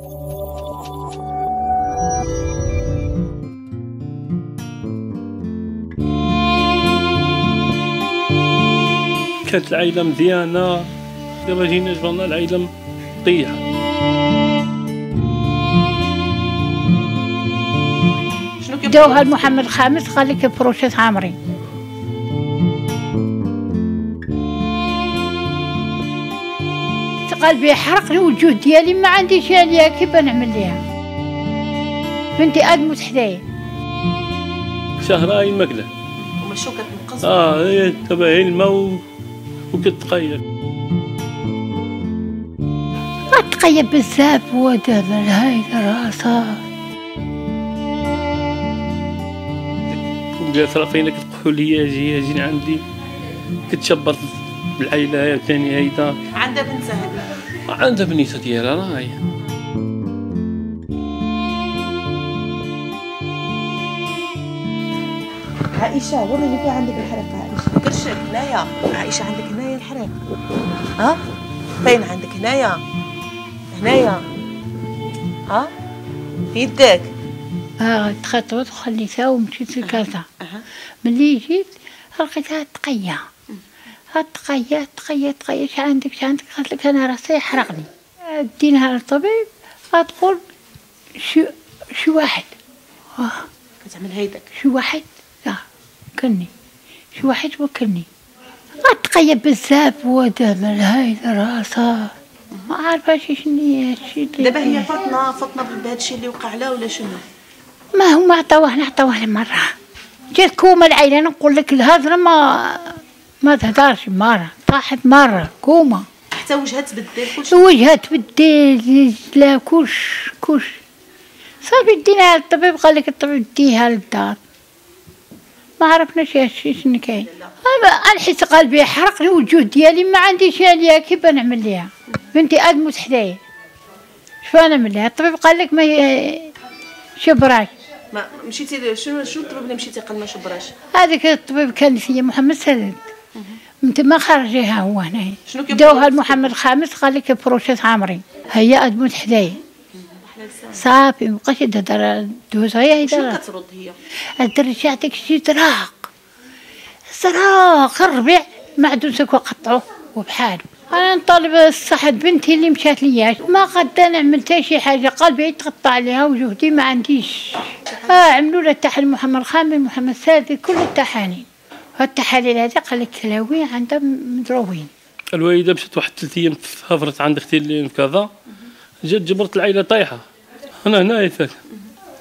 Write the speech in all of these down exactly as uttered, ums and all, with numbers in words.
كانت العائلة مزيانة، دابا جينا جبرنا العائلة مطيحة. جاوها محمد الخامس قال لي كبروشات عامرين. قال بيحرق لي وجوه ديالي، ما عنديش عليها كيف نعمل ليها. بنتي ادمت حدايا شهرين ماكله ومشو كتنقص. اه هي تبع الماء وكتقيب، غتقيب بزاف ودابا هاي راسها جات رافينا كتقول لي اجي اجي عندي. كتشبر العائله الثانيه هيدا عندها بنتها، هذه عندها بنيتها ديالها راهي. عائشه وريني فين عندك الحريق. عائشه كرشك هنايا، عائشه عندك هنايا الحريق. ها فين عندك؟ هنايا هنايا. ها في يدك. اه تخطوت وخليتها ومشيت لكازا. ملي جيت لقيتها تقيه تقيا تقيا تقيا. شا عندك شا عندك؟ قالت لك انا راسي يحرقني. دينها للطبيب غتقول شي شي واحد كتعمل هيداك. شي واحد لا كلني، شي واحد وكلني. غتقيا بزاف ودابا هايده راسها ما عارفه شنو هي هادشي. دابا هي فاطمه فاطمه بهادشي اللي وقع لها ولا شنو؟ ما هما عطاوه حنا عطاوه المره جات كوما العيله. انا نقول لك الهضره ما ما تهدرش. مرة طاحت مرة كوما حتى وجهها تبدل كلشي. وجهها تبدل لا كلش كلش. صافي ديناها للطبيب قال لك الطبيب ديها للدار. ما عرفناش هادشي شنو كاين. الحس قلبي يحرق الوجوه ديالي، ما عنديش عليها كيف نعمل ليها. بنتي ادمت حدايا شنو نعمل ليها؟ الطبيب قال لك ما شبراك. ما مشيتي شنو شنو الطبيب اللي مشيتي قال ما شبراش؟ هذاك الطبيب كان هي محمد سند من تما خرجيها هو هنايا. داوها لمحمد الخامس قال لك بروشات عامرين. هي ادمت حدايا صافي مابقاش تهضر. دوز هي شنو كترد هي؟ الدري عطيك شي تراق صراخ الربيع معدوسك وقطعوه وبحاله. انا نطالب الصحة بنتي اللي مشات لياش. ما غدا نعمل حتى شي حاجه. قلبي يتقطع عليها وجهدي ما عنديش. اه عملوا لها التحاليل محمد الخامس محمد السادس كل التحاليل. هاد التحاليل هذا قال لك كلاوي عندها مضروبين. الوالده مشات واحد ثلاث ايام هفرت عند اختي اللي في كذا، جات جبرت العائله طايحه. انا هنايا ساكن.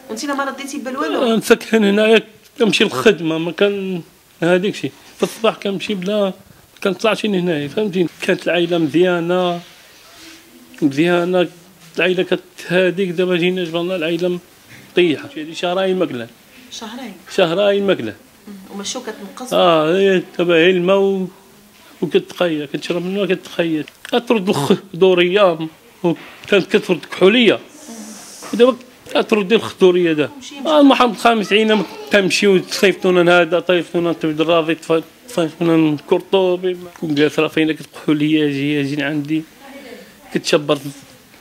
وانت ما رديتي بال والو؟ نسكن هنايا كنمشي للخدمه ما كان هذيك شي. في الصباح كنمشي بلا كنطلعش هنايا فهمتيني. كانت العائله مزيانه مزيانه العائله كانت هذيك. دابا جينا جبرنا العائله مطيحه. هذه شهرين ماكله. شهرين شهرين ماكله ومشو كتنقص. اه هي تبع الماء وكتقيا كتشرب منه كتقيا. كترد الخضوريه وكانت كترد كحوليه ودابا كترد الخضوريه. دا محمد الخامس عينا تمشيو تصيفطونا هذا طيفطونا تبدل راضي تصيفطونا كرطوبي. كون جالس رافينا كتقول لي اجي اجي عندي. كتشبر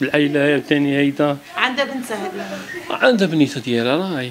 العائله الثانيه هيدا عندها بنتها، هذه عندها بنيتها ديالها راهي.